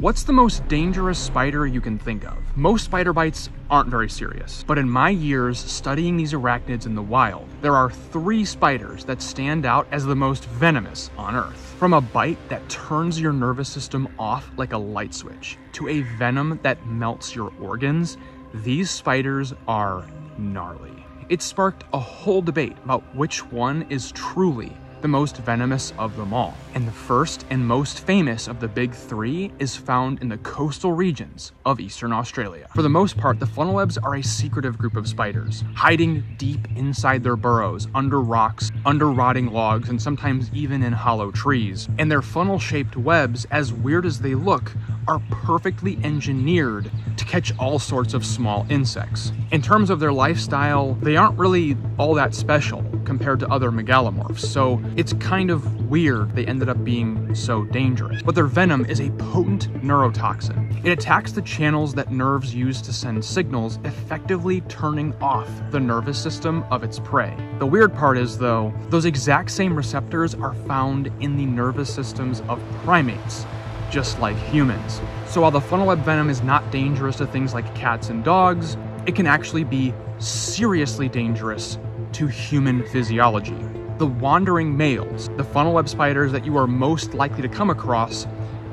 What's the most dangerous spider you can think of? Most spider bites aren't very serious, but in my years studying these arachnids in the wild, there are three spiders that stand out as the most venomous on Earth. From a bite that turns your nervous system off like a light switch, to a venom that melts your organs, these spiders are gnarly. It sparked a whole debate about which one is truly the most venomous of them all. And the first and most famous of the big three is found in the coastal regions of Eastern Australia. For the most part, the funnel webs are a secretive group of spiders, hiding deep inside their burrows, under rocks, under rotting logs, and sometimes even in hollow trees. And their funnel-shaped webs, as weird as they look, are perfectly engineered to catch all sorts of small insects. In terms of their lifestyle, they aren't really all that special compared to other megalomorphs, so it's kind of weird they ended up being so dangerous. But their venom is a potent neurotoxin. It attacks the channels that nerves use to send signals, effectively turning off the nervous system of its prey. The weird part is, though, those exact same receptors are found in the nervous systems of primates, just like humans. So while the funnel web venom is not dangerous to things like cats and dogs, it can actually be seriously dangerous to human physiology. The wandering males, the funnel web spiders that you are most likely to come across,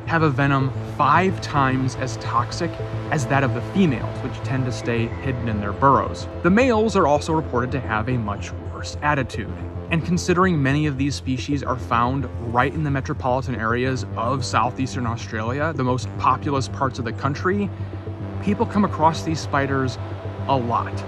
have a venom 5 times as toxic as that of the females, which tend to stay hidden in their burrows. The males are also reported to have a much worse attitude. And considering many of these species are found right in the metropolitan areas of southeastern Australia, the most populous parts of the country, people come across these spiders a lot.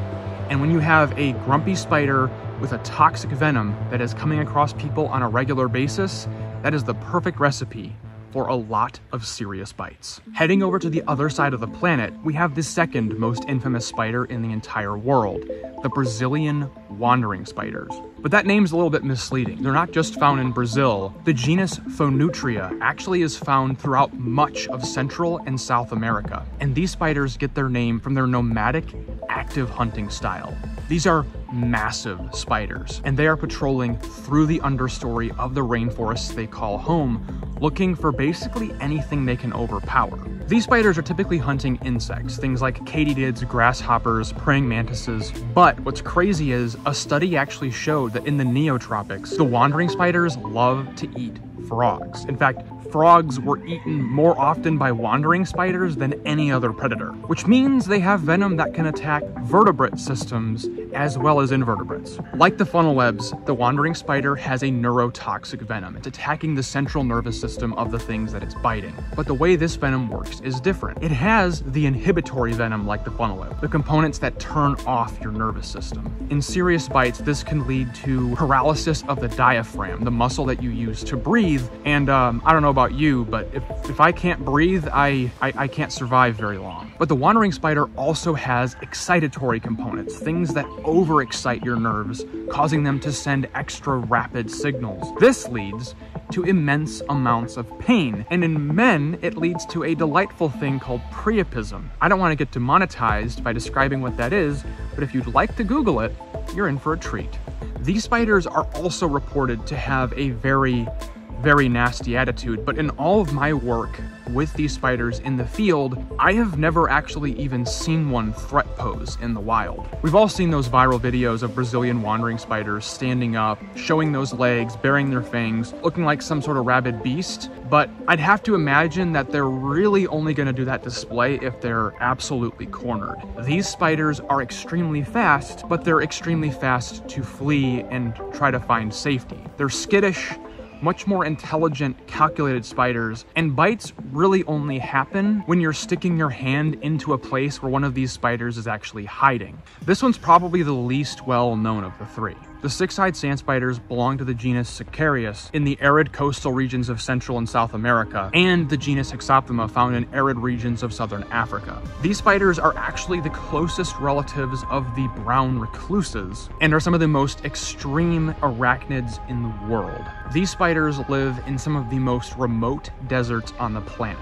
And when you have a grumpy spider with a toxic venom that is coming across people on a regular basis, that is the perfect recipe for a lot of serious bites. Heading over to the other side of the planet, we have the second most infamous spider in the entire world, the Brazilian wandering spiders. But that name's a little bit misleading. They're not just found in Brazil. The genus Phoneutria actually is found throughout much of Central and South America. And these spiders get their name from their nomadic, active hunting style. These are massive spiders, and they are patrolling through the understory of the rainforests they call home, looking for basically anything they can overpower. These spiders are typically hunting insects, things like katydids, grasshoppers, praying mantises. But what's crazy is a study actually showed that in the neotropics, the wandering spiders love to eat frogs. In fact, frogs were eaten more often by wandering spiders than any other predator, which means they have venom that can attack vertebrate systems as well as invertebrates. Like the funnel webs, the wandering spider has a neurotoxic venom. It's attacking the central nervous system of the things that it's biting. But the way this venom works is different. It has the inhibitory venom like the funnel web, the components that turn off your nervous system. In serious bites, this can lead to paralysis of the diaphragm, the muscle that you use to breathe, and I don't know about you, but if I can't breathe, I can't survive very long. But the wandering spider also has excitatory components, things that overexcite your nerves, causing them to send extra rapid signals. This leads to immense amounts of pain, and in men, it leads to a delightful thing called priapism. I don't want to get demonetized by describing what that is, but if you'd like to Google it, you're in for a treat. These spiders are also reported to have a very nasty attitude, but in all of my work with these spiders in the field, I have never actually even seen one threat pose in the wild. We've all seen those viral videos of Brazilian wandering spiders standing up, showing those legs, baring their fangs, looking like some sort of rabid beast, but I'd have to imagine that they're really only going to do that display if they're absolutely cornered. These spiders are extremely fast, but they're extremely fast to flee and try to find safety. They're skittish, much more intelligent, calculated spiders, and bites really only happen when you're sticking your hand into a place where one of these spiders is actually hiding. This one's probably the least well known of the three. The six-eyed sand spiders belong to the genus Sicarius in the arid coastal regions of Central and South America, and the genus Hexophthalma found in arid regions of Southern Africa. These spiders are actually the closest relatives of the brown recluses and are some of the most extreme arachnids in the world. These spiders live in some of the most remote deserts on the planet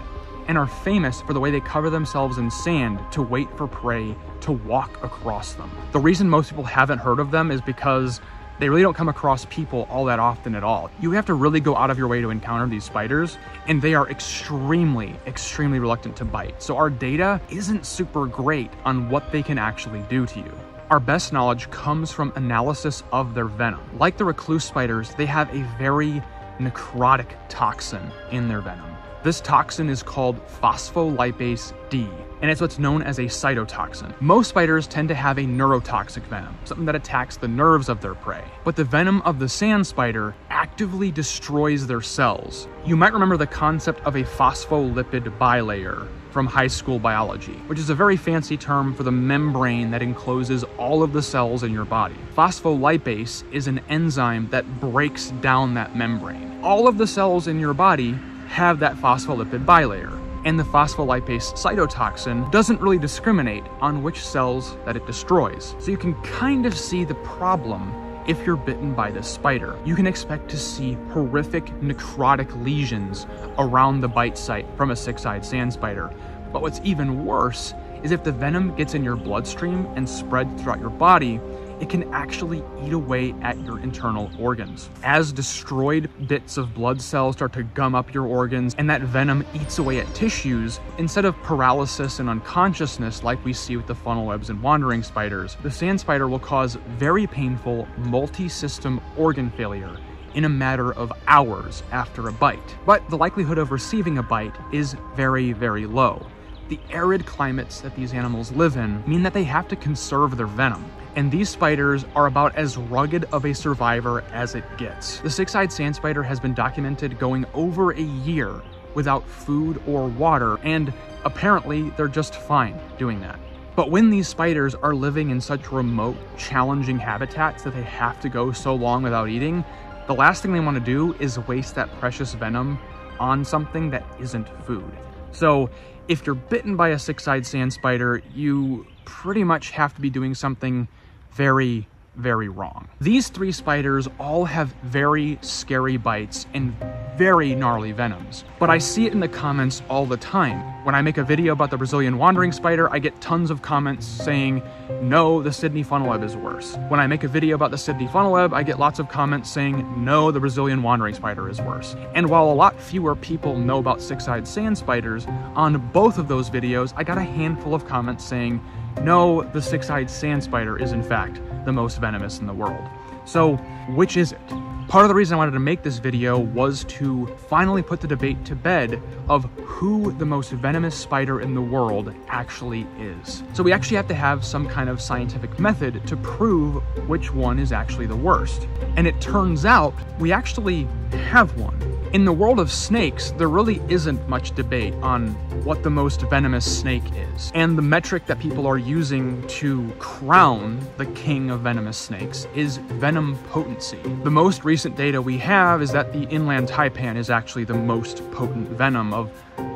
and are famous for the way they cover themselves in sand to wait for prey to walk across them. The reason most people haven't heard of them is because They really don't come across people all that often at all. You have to really go out of your way to encounter these spiders, and they are extremely, extremely reluctant to bite. So our data isn't super great on what they can actually do to you. Our best knowledge comes from analysis of their venom. Like the recluse spiders, they have a very necrotic toxin in their venom. This toxin is called phospholipase D, and it's what's known as a cytotoxin. Most spiders tend to have a neurotoxic venom, something that attacks the nerves of their prey. But the venom of the sand spider actively destroys their cells. You might remember the concept of a phospholipid bilayer from high school biology, which is a very fancy term for the membrane that encloses all of the cells in your body. Phospholipase is an enzyme that breaks down that membrane. All of the cells in your body have that phospholipid bilayer, and the phospholipase cytotoxin doesn't really discriminate on which cells that it destroys. So you can kind of see the problem if you're bitten by this spider. You can expect to see horrific necrotic lesions around the bite site from a six-eyed sand spider. But what's even worse is if the venom gets in your bloodstream and spread throughout your body, it can actually eat away at your internal organs. As destroyed bits of blood cells start to gum up your organs and that venom eats away at tissues, instead of paralysis and unconsciousness like we see with the funnel webs and wandering spiders, the sand spider will cause very painful multi-system organ failure in a matter of hours after a bite. But the likelihood of receiving a bite is very, very low. The arid climates that these animals live in mean that they have to conserve their venom, and these spiders are about as rugged of a survivor as it gets. The six-eyed sand spider has been documented going over a year without food or water, and apparently they're just fine doing that. But when these spiders are living in such remote, challenging habitats that they have to go so long without eating, the last thing they want to do is waste that precious venom on something that isn't food. So if you're bitten by a six-eyed sand spider, you pretty much have to be doing something very, very wrong. These three spiders all have very scary bites and very gnarly venoms, but I see it in the comments all the time. When I make a video about the Brazilian wandering spider, I get tons of comments saying, no, the Sydney funnel web is worse. When I make a video about the Sydney funnel web, I get lots of comments saying, no, the Brazilian wandering spider is worse. And while a lot fewer people know about six-eyed sand spiders, on both of those videos, I got a handful of comments saying, no, the six-eyed sand spider is in fact the most venomous in the world. So, which is it? Part of the reason I wanted to make this video was to finally put the debate to bed of who the most venomous spider in the world actually is. So we actually have to have some kind of scientific method to prove which one is actually the worst. And it turns out we actually have one. In the world of snakes, there really isn't much debate on what the most venomous snake is. And the metric that people are using to crown the king of venomous snakes is venom potency. The most recent data we have is that the Inland Taipan is actually the most potent venom of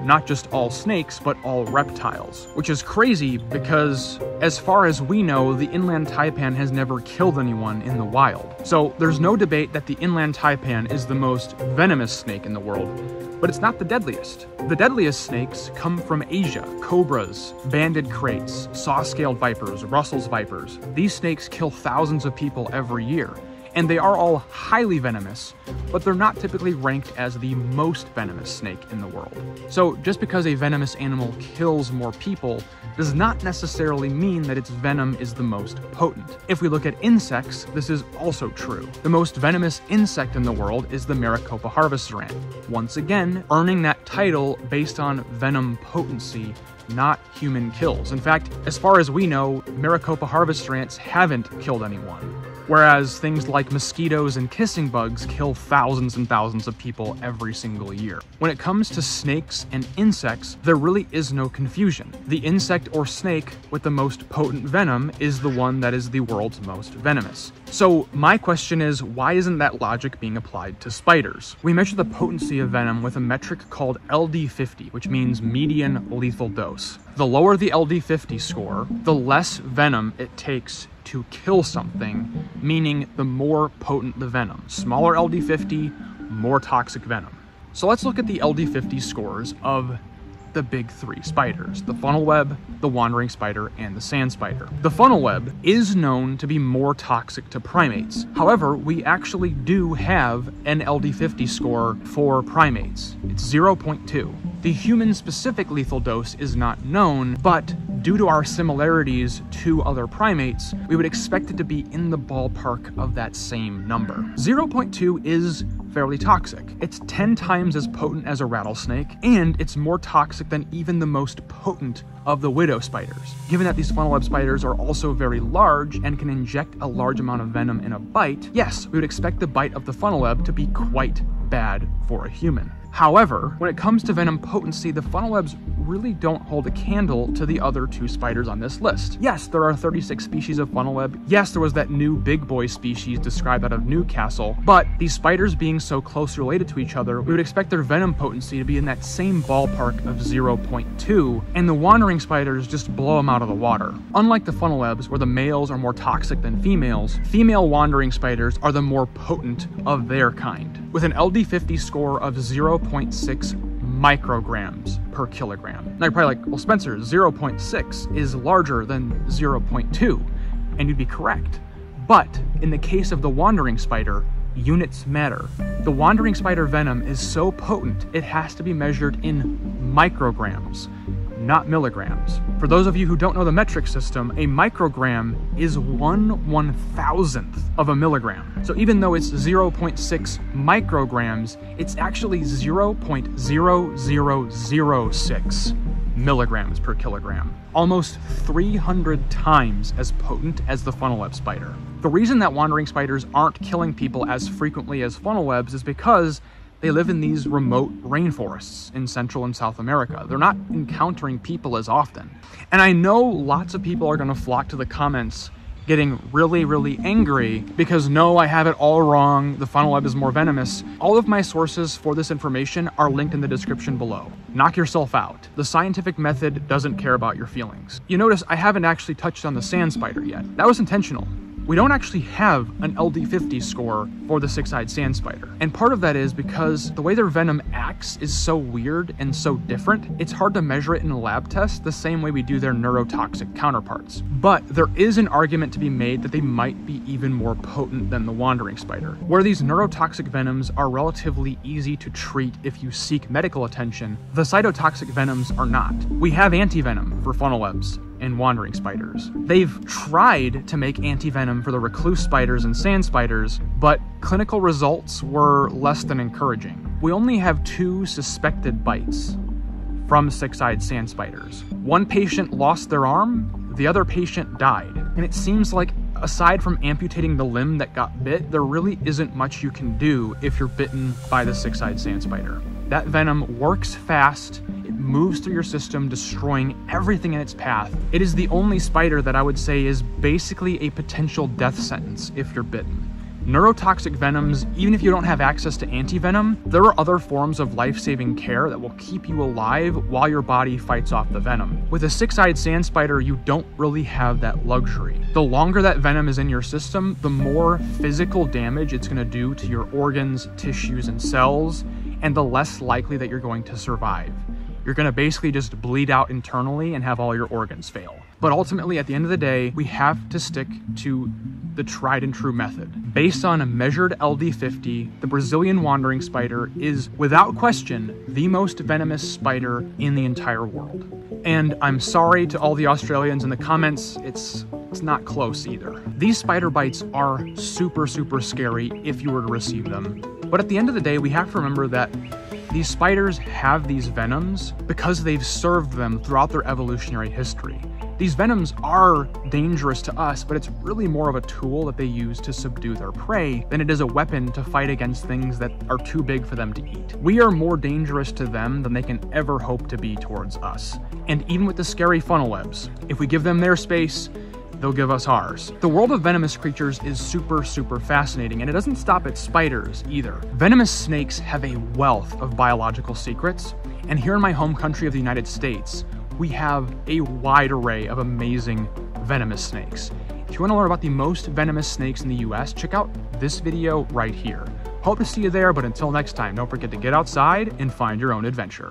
not just all snakes, but all reptiles. Which is crazy because, as far as we know, the Inland Taipan has never killed anyone in the wild. So there's no debate that the Inland Taipan is the most venomous snake in the world, but it's not the deadliest. The deadliest snakes come from Asia. Cobras, banded crates, saw-scaled vipers, Russell's vipers. These snakes kill thousands of people every year, and they are all highly venomous, but they're not typically ranked as the most venomous snake in the world. So just because a venomous animal kills more people does not necessarily mean that its venom is the most potent. If we look at insects, this is also true. The most venomous insect in the world is the Maricopa harvester ant, once again earning that title based on venom potency, not human kills. In fact, as far as we know, Maricopa harvester ants haven't killed anyone, whereas things like mosquitoes and kissing bugs kill thousands and thousands of people every single year. When it comes to snakes and insects, there really is no confusion. The insect or snake with the most potent venom is the one that is the world's most venomous. So my question is, why isn't that logic being applied to spiders? We measure the potency of venom with a metric called LD50, which means median lethal dose. The lower the LD50 score, the less venom it takes to kill something, meaning the more potent the venom. Smaller LD50, more toxic venom. So let's look at the LD50 scores of the big three spiders, the funnel web, the wandering spider, and the sand spider. The funnel web is known to be more toxic to primates. However, we actually do have an LD50 score for primates. It's 0.2. The human-specific lethal dose is not known, but due to our similarities to other primates, we would expect it to be in the ballpark of that same number. 0.2 is fairly toxic. It's 10 times as potent as a rattlesnake, and it's more toxic than even the most potent of the widow spiders. Given that these funnel web spiders are also very large and can inject a large amount of venom in a bite, yes, we would expect the bite of the funnel web to be quite bad for a human. However, when it comes to venom potency, the funnel webs really don't hold a candle to the other two spiders on this list. Yes, there are 36 species of funnel web. Yes, there was that new big boy species described out of Newcastle, but these spiders being so closely related to each other, we would expect their venom potency to be in that same ballpark of 0.2, and the wandering spiders just blow them out of the water. Unlike the funnel webs, where the males are more toxic than females, female wandering spiders are the more potent of their kind, with an LD50 score of 0.6 micrograms per kilogram. Now you're probably like, well, Spencer, 0.6 is larger than 0.2, and you'd be correct. But in the case of the wandering spider, units matter. The wandering spider venom is so potent, it has to be measured in micrograms, not milligrams. For those of you who don't know the metric system, a microgram is 1/1000th of a milligram. So even though it's 0.6 micrograms, it's actually 0.0006 milligrams per kilogram, almost 300 times as potent as the funnel web spider. The reason that wandering spiders aren't killing people as frequently as funnel webs is because they live in these remote rainforests in Central and South America. They're not encountering people as often. And I know lots of people are going to flock to the comments getting really, really angry because, no, I have it all wrong. The funnel web is more venomous. All of my sources for this information are linked in the description below. Knock yourself out. The scientific method doesn't care about your feelings. You notice I haven't actually touched on the sand spider yet. That was intentional. We don't actually have an LD50 score for the six-eyed sand spider. And part of that is because the way their venom acts is so weird and so different, it's hard to measure it in a lab test the same way we do their neurotoxic counterparts. But there is an argument to be made that they might be even more potent than the wandering spider. Where these neurotoxic venoms are relatively easy to treat if you seek medical attention, the cytotoxic venoms are not. We have antivenom for funnel webs and wandering spiders. They've tried to make antivenom for the recluse spiders and sand spiders, but clinical results were less than encouraging. We only have 2 suspected bites from six-eyed sand spiders. One patient lost their arm, the other patient died. And it seems like, aside from amputating the limb that got bit, there really isn't much you can do if you're bitten by the six-eyed sand spider. That venom works fast, moves through your system, destroying everything in its path. It is the only spider that I would say is basically a potential death sentence if you're bitten. Neurotoxic venoms, even if you don't have access to antivenom, there are other forms of life-saving care that will keep you alive while your body fights off the venom. With a six-eyed sand spider, you don't really have that luxury. The longer that venom is in your system, the more physical damage it's going to do to your organs, tissues, and cells, and the less likely that you're going to survive. You're going to basically just bleed out internally and have all your organs fail. But ultimately, at the end of the day, we have to stick to the tried and true method. Based on a measured LD50, the Brazilian wandering spider is, without question, the most venomous spider in the entire world. And I'm sorry to all the Australians in the comments, it's not close either. These spider bites are super, super scary if you were to receive them. But at the end of the day, we have to remember that these spiders have these venoms because they've served them throughout their evolutionary history. These venoms are dangerous to us, but it's really more of a tool that they use to subdue their prey than it is a weapon to fight against things that are too big for them to eat. We are more dangerous to them than they can ever hope to be towards us. And even with the scary funnel webs, if we give them their space, they'll give us ours. The world of venomous creatures is super, super fascinating, and it doesn't stop at spiders either. Venomous snakes have a wealth of biological secrets, and here in my home country of the United States, we have a wide array of amazing venomous snakes. If you want to learn about the most venomous snakes in the US, check out this video right here. Hope to see you there, but until next time, don't forget to get outside and find your own adventure.